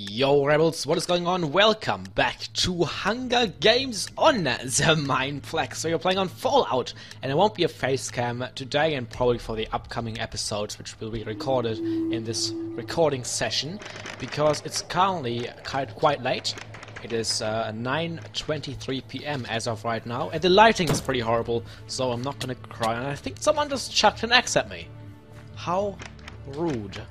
Yo rebels, what is going on? Welcome back to Hunger Games on the Mineplex. So you're playing on Fallout, and it won't be a face cam today, and probably for the upcoming episodes, which will be recorded in this recording session, because it's currently quite late. It is 9:23 p.m. as of right now, and the lighting is pretty horrible, so I'm not gonna cry. And I think someone just chucked an axe at me. How rude.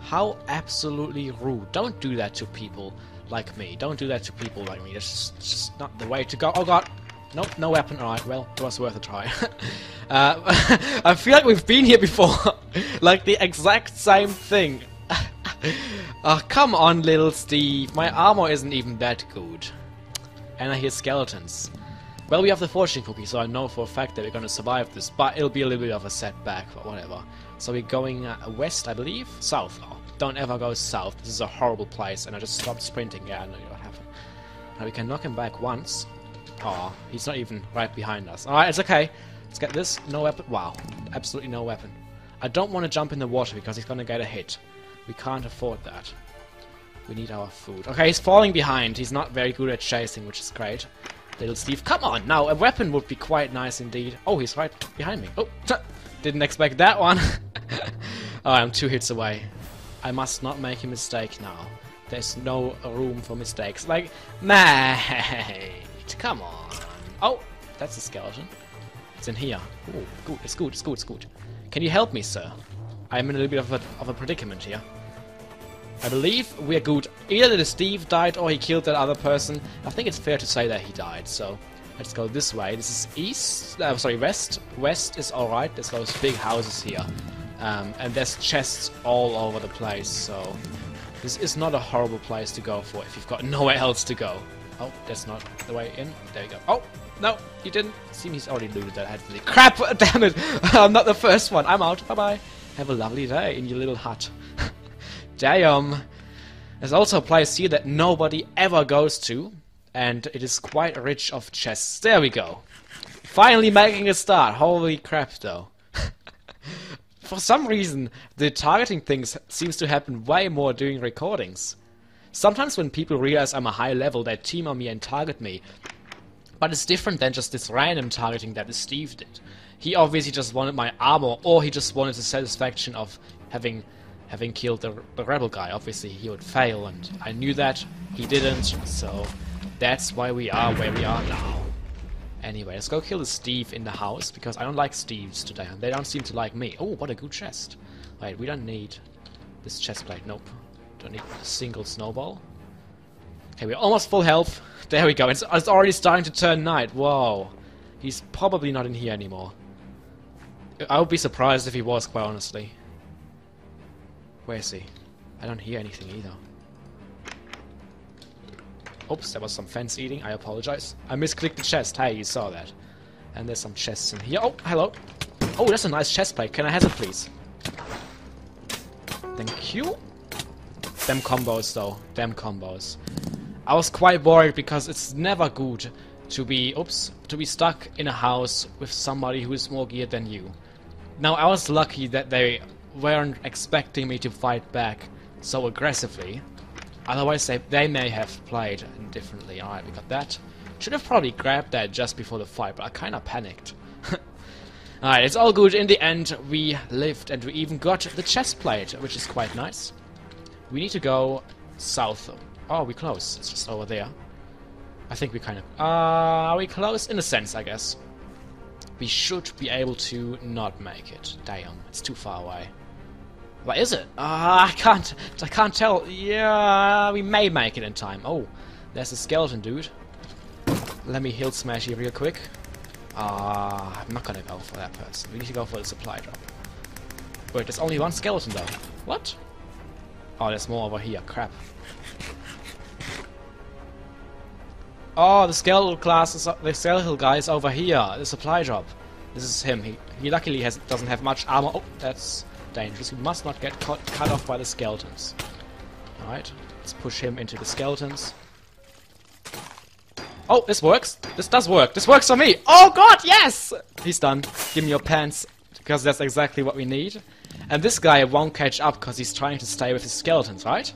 How absolutely rude. Don't do that to people like me. That's just not the way to go. Oh god. Nope, no weapon. Alright, well, it was worth a try. I feel like we've been here before. Like the exact same thing. Oh, come on, little Steve. My armor isn't even that good. And I hear skeletons. Well, we have the fortune cookie, so I know for a fact that we're going to survive this. But it'll be a little bit of a setback, but whatever. So we're going west, I believe? South. Oh. Don't ever go south. This is a horrible place, and I just stopped sprinting. Yeah, I know you'll have it. Now we can knock him back once. Oh, he's not even right behind us. Alright, it's okay. Let's get this. No weapon. Wow. Absolutely no weapon. I don't want to jump in the water because he's going to get a hit. We can't afford that. We need our food. Okay, he's falling behind. He's not very good at chasing, which is great. Little Steve. Come on! Now, a weapon would be quite nice indeed. Oh, he's right behind me. Oh, didn't expect that one. Alright, I'm 2 hits away. I must not make a mistake now. There's no room for mistakes. Like, mate, come on. Oh, that's a skeleton. It's in here. Ooh, good, it's good, it's good, it's good. Can you help me, sir? I'm in a little bit of a predicament here. I believe we're good. Either little Steve died or he killed that other person. I think it's fair to say that he died, so let's go this way. This is east. I'm sorry, west. West is alright. There's those big houses here. And there's chests all over the place, so this is not a horrible place to go for if you've got nowhere else to go. Oh, that's not the way in. There you go. Oh, no, you didn't. Seems he's already looted that hat. Crap, damn it. I'm not the first one. I'm out. Bye-bye. Have a lovely day in your little hut. Damn. There's also a place here that nobody ever goes to, and it is quite rich of chests. There we go. Finally making a start. Holy crap, though. For some reason, the targeting things seems to happen way more during recordings. Sometimes when people realize I'm a high level, they team on me and target me. But it's different than just this random targeting that Steve did. He obviously just wanted my armor, or he just wanted the satisfaction of having killed the rebel guy. Obviously he would fail, and I knew that. He didn't, so that's why we are where we are now. Anyway, let's go kill the Steve in the house, because I don't like Steves today. They don't seem to like me. Oh, what a good chest. Wait, we don't need this chest plate. Nope. Don't need a single snowball. Okay, we're almost full health. There we go. It's already starting to turn night. Whoa. He's probably not in here anymore. I would be surprised if he was, quite honestly. Where is he? I don't hear anything either. Oops, there was some fence eating. I apologize. I misclicked the chest. Hey, you saw that. And there's some chests in here. Oh, hello. Oh, that's a nice chest plate. Can I have it, please? Thank you. Them combos, though. Them combos. I was quite worried because it's never good to be, oops, to be stuck in a house with somebody who is more geared than you. Now, I was lucky that they weren't expecting me to fight back so aggressively. Otherwise they may have played differently. Alright, we got that. Should have probably grabbed that just before the fight, but I kinda panicked. Alright, it's all good. In the end, we lived, and we even got the chest plate, which is quite nice. We need to go south. Oh, we're close. It's just over there. I think we kinda... are we close? In a sense, I guess. We should be able to not make it. Damn, it's too far away. What is it? I can't tell. Yeah, we may make it in time. Oh, there's a skeleton dude. Let me heal smash you real quick. I'm not gonna go for that person. We need to go for the supply drop. Wait, there's only one skeleton though. What? Oh, there's more over here. Crap. Oh, the skeletal class is the skeletal guy is over here. The supply drop. This is him. He luckily doesn't have much armor. Oh, that's dangerous. We must not get cut off by the skeletons. Alright, let's push him into the skeletons. Oh, this works. This does work. This works for me. Oh god, yes! He's done. Give me your pants, because that's exactly what we need. And this guy won't catch up because he's trying to stay with his skeletons, right?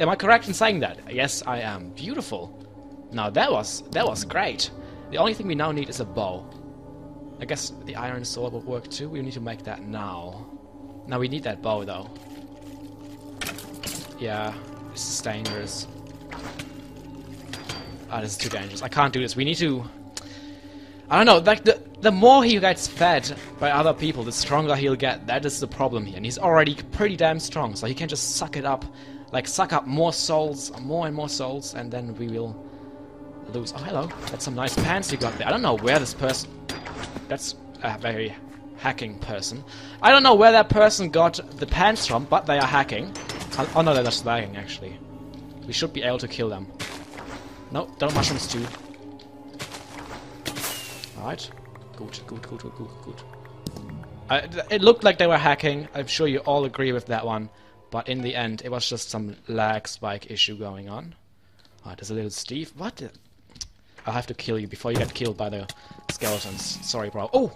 Am I correct in saying that? Yes, I am. Beautiful. Now that was great. The only thing we now need is a bow. I guess the iron sword will work too. We need to make that now. Now we need that bow though. Yeah, this is dangerous. Ah, this is too dangerous. I can't do this. We need to... I don't know, like the more he gets fed by other people, the stronger he'll get. That is the problem here. And he's already pretty damn strong, so he can just suck it up. Like, suck up more souls, more and more souls, and then we will lose. Oh, hello. That's some nice pants you got there. I don't know where this person... That's a very hacking person. I don't know where that person got the pants from, but they are hacking. Oh, no, they're just lagging, actually. We should be able to kill them. No, don't mushrooms too. Alright. Good, good, good, good, good, good. It looked like they were hacking. I'm sure you all agree with that one. But in the end, it was just some lag spike issue going on. Alright, there's a little Steve. What? I'll have to kill you before you get killed by the skeletons. Sorry, bro. Oh!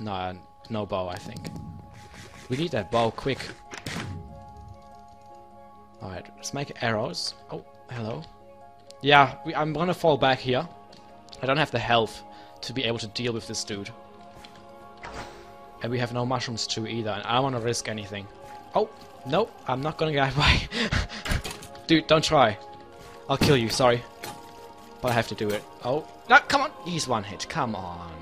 No, no bow, I think. We need that bow quick. Alright, let's make arrows. Oh, hello. Yeah, I'm gonna fall back here. I don't have the health to be able to deal with this dude. And we have no mushrooms too either, and I don't want to risk anything. Oh, no, I'm not gonna get away. Dude, don't try. I'll kill you, sorry. But I have to do it. Oh, no, come on! He's one hit, come on.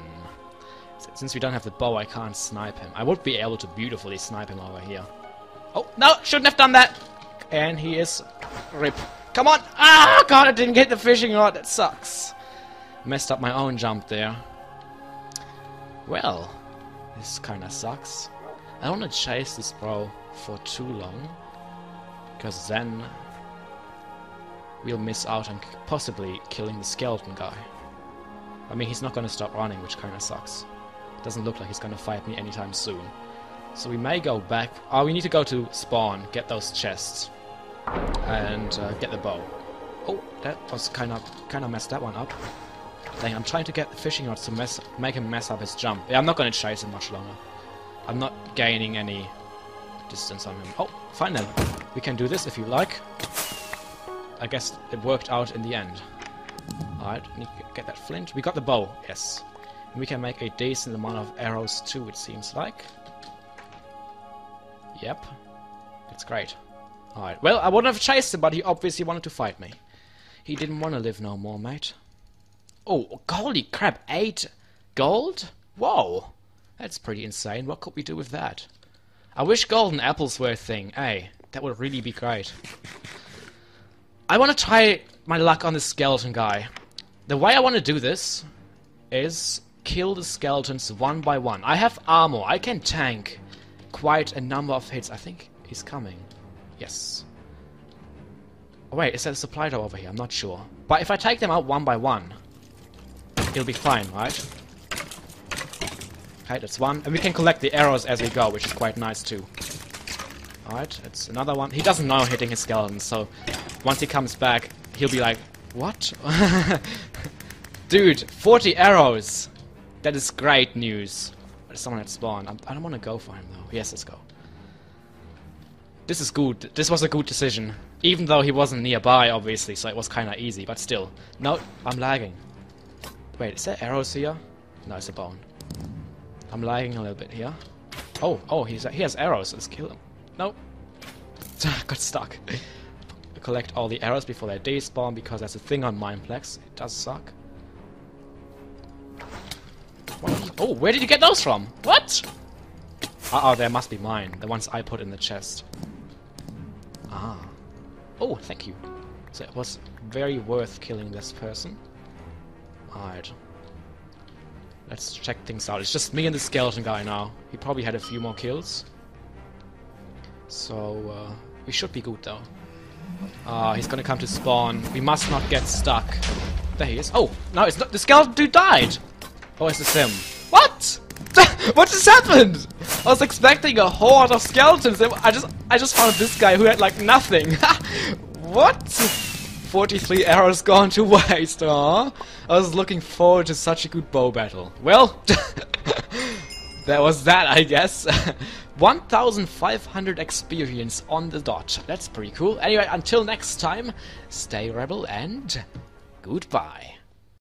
Since we don't have the bow, I can't snipe him. I would be able to beautifully snipe him over here. Oh, no, shouldn't have done that! And he is... Rip. Come on! Ah, God, I didn't get the fishing rod, that sucks. Messed up my own jump there. Well, this kinda sucks. I don't wanna chase this bro for too long, because then we'll miss out on possibly killing the skeleton guy. I mean, he's not gonna stop running, which kinda sucks. Doesn't look like he's gonna fight me anytime soon. So we may go back. Oh, we need to go to spawn, get those chests, and get the bow. Oh, that was kinda messed that one up. Dang, I'm trying to get the fishing rods to make him mess up his jump. Yeah, I'm not going to chase him much longer. I'm not gaining any distance on him. Oh, fine then. We can do this if you like. I guess it worked out in the end. Alright, need to get that flint. We got the bow, yes. And we can make a decent amount of arrows too, it seems like. Yep. That's great. Alright, well, I wouldn't have chased him, but he obviously wanted to fight me. He didn't want to live no more, mate. Oh, holy crap, 8 gold? Whoa, that's pretty insane. What could we do with that? I wish golden apples were a thing, eh? That would really be great. I want to try my luck on this skeleton guy. The way I want to do this is kill the skeletons one by one. I have armor, I can tank quite a number of hits. I think he's coming. Yes. Oh, wait, is there a supply door over here? I'm not sure. But if I take them out one by one... he'll be fine, right? Okay, that's one. And we can collect the arrows as we go, which is quite nice too. Alright, that's another one. He doesn't know I'm hitting his skeleton, so once he comes back, he'll be like, what? Dude, 40 arrows! That is great news. There's someone at spawn. I don't want to go for him though. Yes, let's go. This is good. This was a good decision. Even though he wasn't nearby, obviously, so it was kinda easy, but still. No, I'm lagging. Wait, is there arrows here? No, it's a bone. I'm lagging a little bit here. Oh, oh, he has arrows. Let's kill him. No. Got stuck. Collect all the arrows before they despawn, because that's a thing on Mineplex. It does suck. Oh, where did you get those from? What? Uh-oh, they must be mine. The ones I put in the chest. Ah. Oh, thank you. So it was very worth killing this person. Alright. Let's check things out. It's just me and the skeleton guy now. He probably had a few more kills. So, we should be good though. Ah, he's gonna come to spawn. We must not get stuck. There he is. Oh, no, it's not. The skeleton dude died! Oh, it's a sim. What? What just happened? I was expecting a horde of skeletons. I just found this guy who had like nothing. What? 43 arrows gone to waste, aww. I was looking forward to such a good bow battle. Well, that was that, I guess. 1500 experience on the dot. That's pretty cool. Anyway, until next time, stay rebel and goodbye.